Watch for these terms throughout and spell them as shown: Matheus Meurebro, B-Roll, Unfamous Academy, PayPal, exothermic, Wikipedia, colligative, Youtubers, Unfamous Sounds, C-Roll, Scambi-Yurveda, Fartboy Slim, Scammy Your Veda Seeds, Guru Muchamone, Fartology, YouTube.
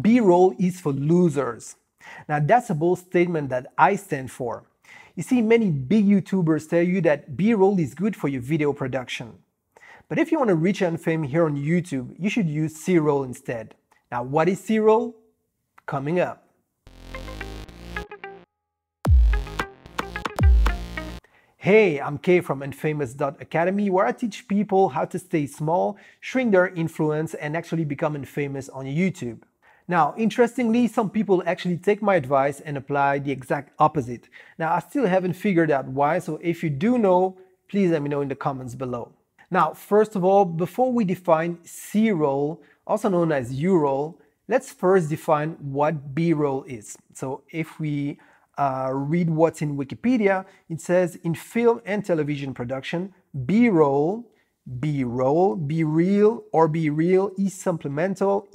B-roll is for losers. Now that's a bold statement that I stand for. You see, many big YouTubers tell you that B-roll is good for your video production. But if you want to reach out and fame here on YouTube, you should use C-Roll instead. Now what is C-Roll? Coming up. Hey, I'm Kay from Unfamous.academy, where I teach people how to stay small, shrink their influence, and actually become unfamous on YouTube. Now, interestingly, some people actually take my advice and apply the exact opposite. Now, I still haven't figured out why, so if you do know, please let me know in the comments below. Now, first of all, before we define C-Roll, also known as U-Roll, let's first define what B-Roll is. So if we read what's in Wikipedia, it says in film and television production, B-roll, B-roll, B-reel, or B-reel is supplemental,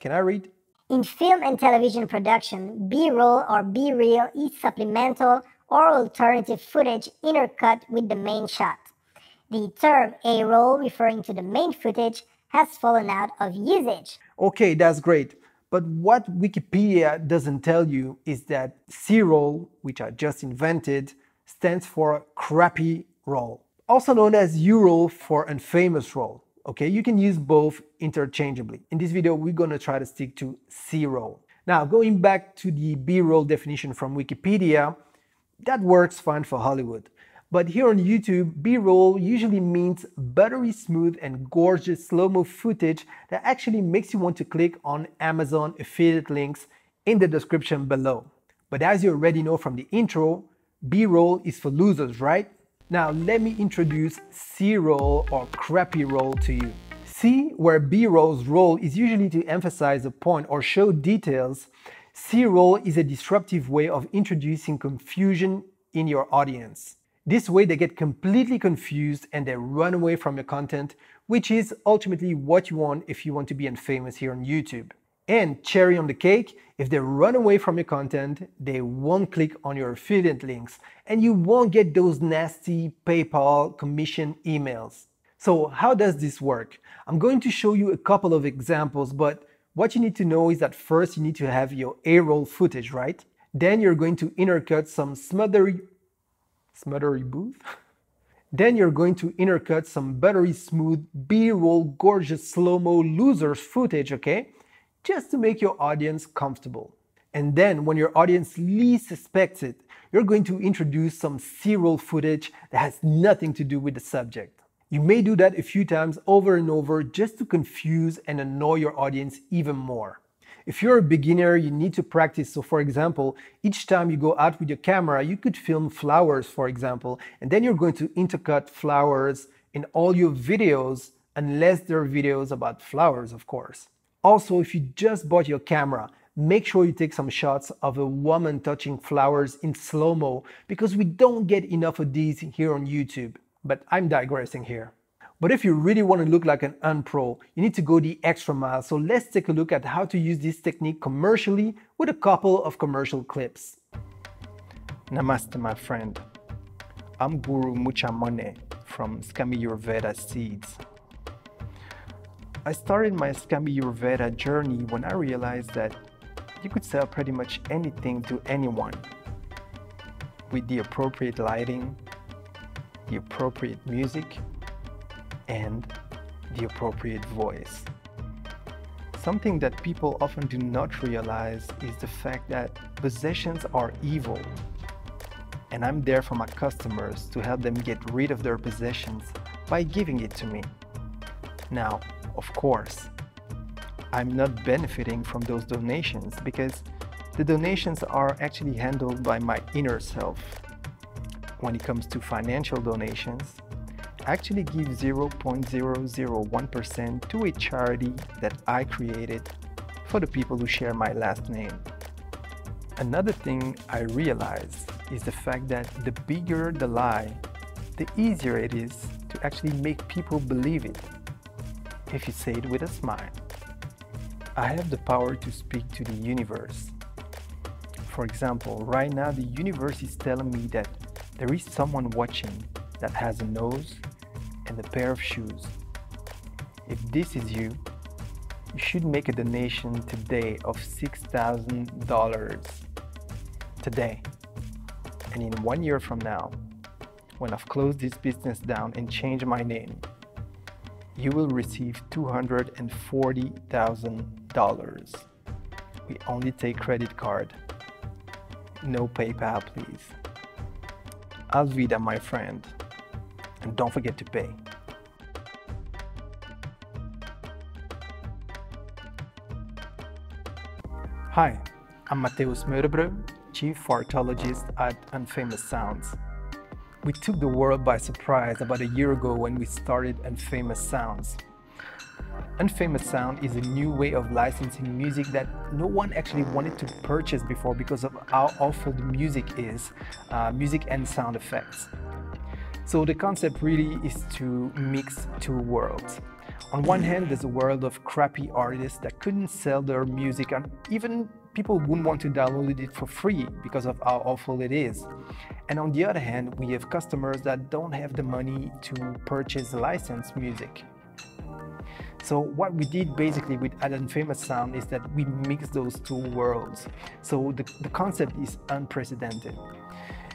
Can I read? In film and television production, B-roll or B-reel is supplemental or alternative footage intercut with the main shot. The term A-roll, referring to the main footage, has fallen out of usage. Okay, that's great. But what Wikipedia doesn't tell you is that C-Roll, which I just invented, stands for Crappy Roll, also known as U-Roll for Unfamous Roll. Okay, you can use both interchangeably. In this video, we're gonna try to stick to C-Roll. Now, going back to the B-Roll definition from Wikipedia, that works fine for Hollywood. But here on YouTube, B-roll usually means buttery smooth and gorgeous slow-mo footage that actually makes you want to click on Amazon affiliate links in the description below. But as you already know from the intro, B-roll is for losers, right? Now let me introduce C-roll or crappy roll to you. C, where B-roll's role is usually to emphasize a point or show details, C-roll is a disruptive way of introducing confusion in your audience. This way they get completely confused and they run away from your content, which is ultimately what you want if you want to be unfamous here on YouTube. And cherry on the cake, if they run away from your content, they won't click on your affiliate links and you won't get those nasty PayPal commission emails. So how does this work? I'm going to show you a couple of examples, but what you need to know is that first you need to have your A-roll footage, right? Then you're going to intercut some buttery smooth B-roll gorgeous slow-mo losers footage, okay? Just to make your audience comfortable. And then when your audience least suspects it, you're going to introduce some C-roll footage that has nothing to do with the subject. You may do that a few times over and over just to confuse and annoy your audience even more. If you're a beginner, you need to practice. So for example, each time you go out with your camera, you could film flowers, for example, and then you're going to intercut flowers in all your videos, unless they're videos about flowers, of course. Also, if you just bought your camera, make sure you take some shots of a woman touching flowers in slow-mo, because we don't get enough of these here on YouTube. But I'm digressing here. But if you really want to look like an unpro, you need to go the extra mile. So let's take a look at how to use this technique commercially with a couple of commercial clips. Namaste, my friend. I'm Guru Muchamone from Scammy Your Veda Seeds. I started my Scambi-Yurveda journey when I realized that you could sell pretty much anything to anyone with the appropriate lighting, the appropriate music, and the appropriate voice. Something that people often do not realize is the fact that possessions are evil, and I'm there for my customers to help them get rid of their possessions by giving it to me. Now, of course, I'm not benefiting from those donations because the donations are actually handled by my inner self. When it comes to financial donations, actually give 0.001% to a charity that I created for the people who share my last name. Another thing I realize is the fact that the bigger the lie, the easier it is to actually make people believe it, if you say it with a smile. I have the power to speak to the universe. For example, right now the universe is telling me that there is someone watching that has a nose and a pair of shoes. If this is you, you should make a donation today of $6,000 today. And in 1 year from now, when I've closed this business down and changed my name, you will receive $240,000. We only take credit card. No PayPal, please. Alvida, my friend. And don't forget to pay. Hi, I'm Matheus Meurebro, Chief Fartologist at Unfamous Sounds. We took the world by surprise about a year ago when we started Unfamous Sounds. Unfamous Sound is a new way of licensing music that no one actually wanted to purchase before because of how awful the music is, music and sound effects. So the concept really is to mix two worlds. On one hand, there's a world of crappy artists that couldn't sell their music, and even people wouldn't want to download it for free because of how awful it is. And on the other hand, we have customers that don't have the money to purchase licensed music. So what we did basically with Unfamous Sound is that we mix those two worlds. So the concept is unprecedented,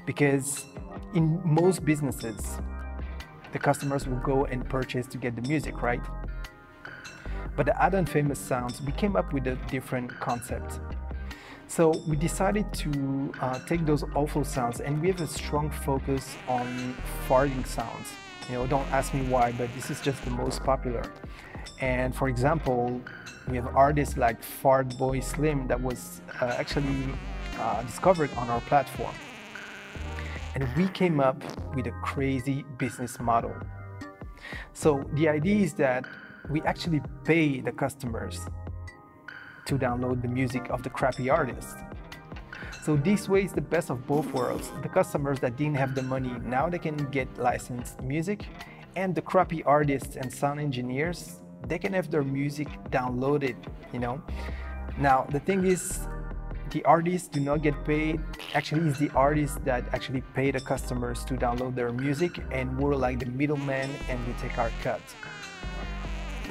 because in most businesses, the customers will go and purchase to get the music, right? But at Unfamous Sounds, we came up with a different concept. So we decided to take those awful sounds, and we have a strong focus on farting sounds. You know, don't ask me why, but this is just the most popular. And for example, we have artists like Fartboy Slim that was actually discovered on our platform. And we came up with a crazy business model. So the idea is that we actually pay the customers to download the music of the crappy artists. So this way is the best of both worlds. The customers that didn't have the money, now they can get licensed music, and the crappy artists and sound engineers, they can have their music downloaded, you know. Now, the thing is, the artists do not get paid. Actually, it's the artists that actually pay the customers to download their music, and we're like the middleman, and we take our cut.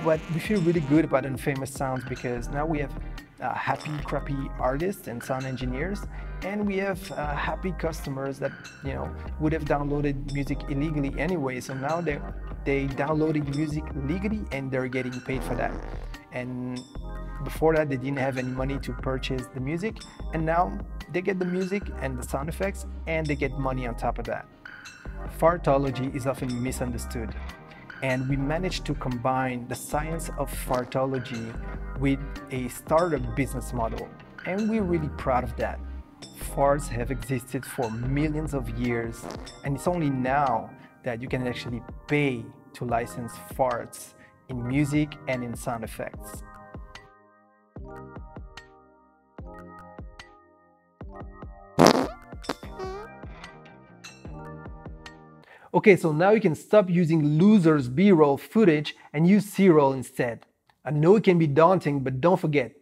But we feel really good about Unfamous Sounds because now we have happy, crappy artists and sound engineers, and we have happy customers that, you know, would have downloaded music illegally anyway. So now they downloaded music legally and they're getting paid for that. And before that, they didn't have any money to purchase the music, and now they get the music and the sound effects, and they get money on top of that. Fartology is often misunderstood, and we managed to combine the science of fartology with a startup business model, and we're really proud of that. Farts have existed for millions of years, and it's only now that you can actually pay to license farts in music and in sound effects. Okay, so now you can stop using losers' B-roll footage and use C-roll instead. I know it can be daunting, but don't forget,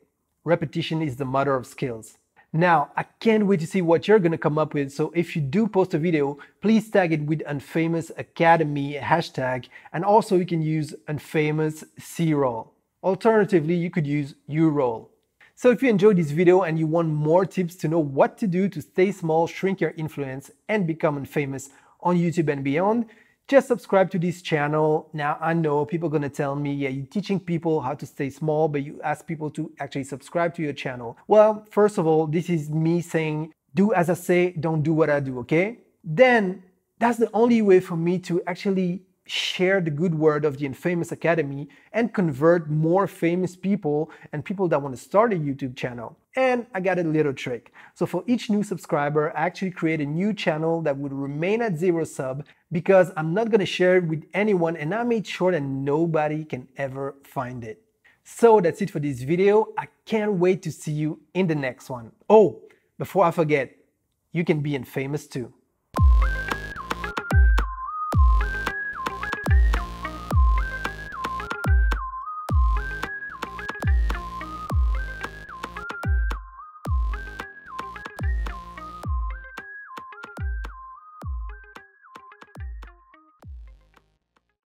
repetition is the mother of skills. Now, I can't wait to see what you're gonna come up with, so if you do post a video, please tag it with Unfamous Academy hashtag, and also you can use Unfamous C-roll. Alternatively, you could use U-roll. So if you enjoyed this video and you want more tips to know what to do to stay small, shrink your influence, and become unfamous on YouTube and beyond, just subscribe to this channel. Now, I know people are gonna tell me, yeah, you're teaching people how to stay small, but you ask people to actually subscribe to your channel. Well, first of all, this is me saying, do as I say, don't do what I do, okay? Then, that's the only way for me to actually share the good word of the Unfamous Academy and convert more famous people and people that want to start a YouTube channel. And I got a little trick. So for each new subscriber, I actually create a new channel that would remain at 0 sub because I'm not going to share it with anyone, and I made sure that nobody can ever find it. So that's it for this video. I can't wait to see you in the next one. Oh, before I forget, you can be infamous too.